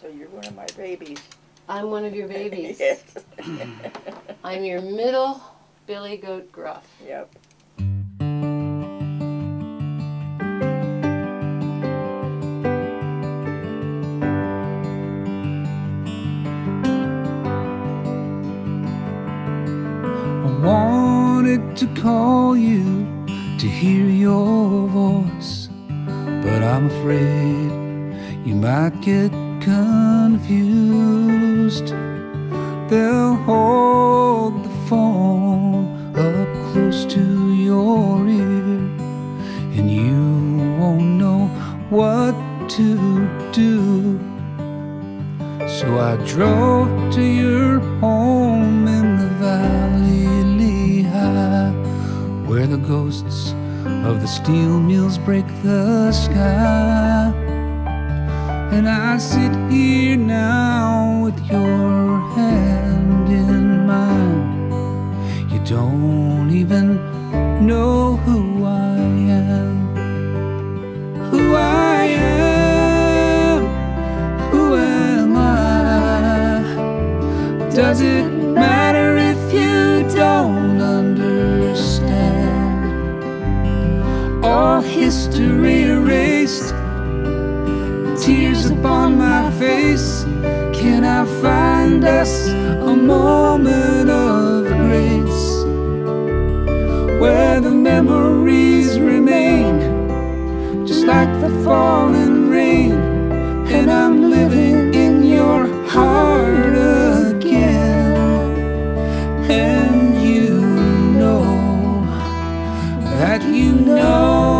so you're one of my babies. I'm one of your babies. Yes. I'm your middle billy goat Gruff. Yep. I wanted to call you to hear your voice, but I'm afraid you might get confused. They'll hold the phone up close to your ear, and you won't know what to do. So I drove to your home in the valley Lehigh, where the ghosts of the steel mills break the sky. And I sit here now with your hand in mine. You don't even know who I am. Who I am, who am I? Does it matter if you don't understand? All history erased, tears upon my face. Can I find us a moment of grace, where the memories remain, just like the falling rain, and I'm living in your heart again. And you know that you know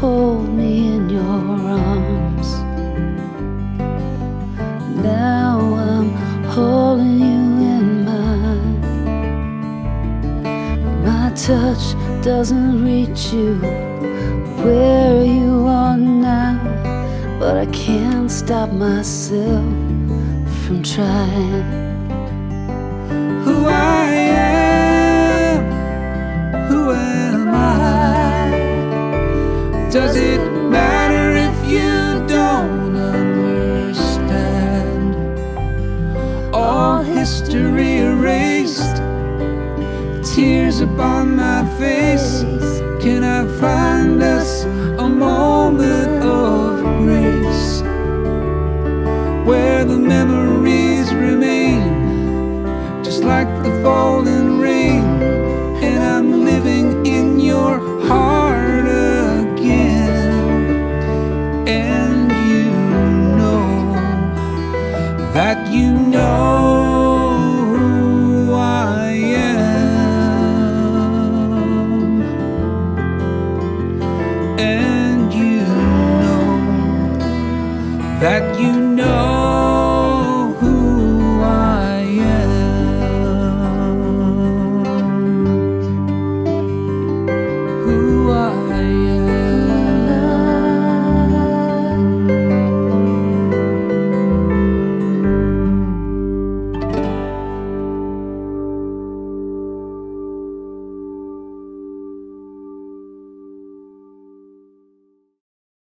hold me in your arms. Now I'm holding you in mine. My touch doesn't reach you where you are now, but I can't stop myself from trying. Who I am, who am I? Does it matter?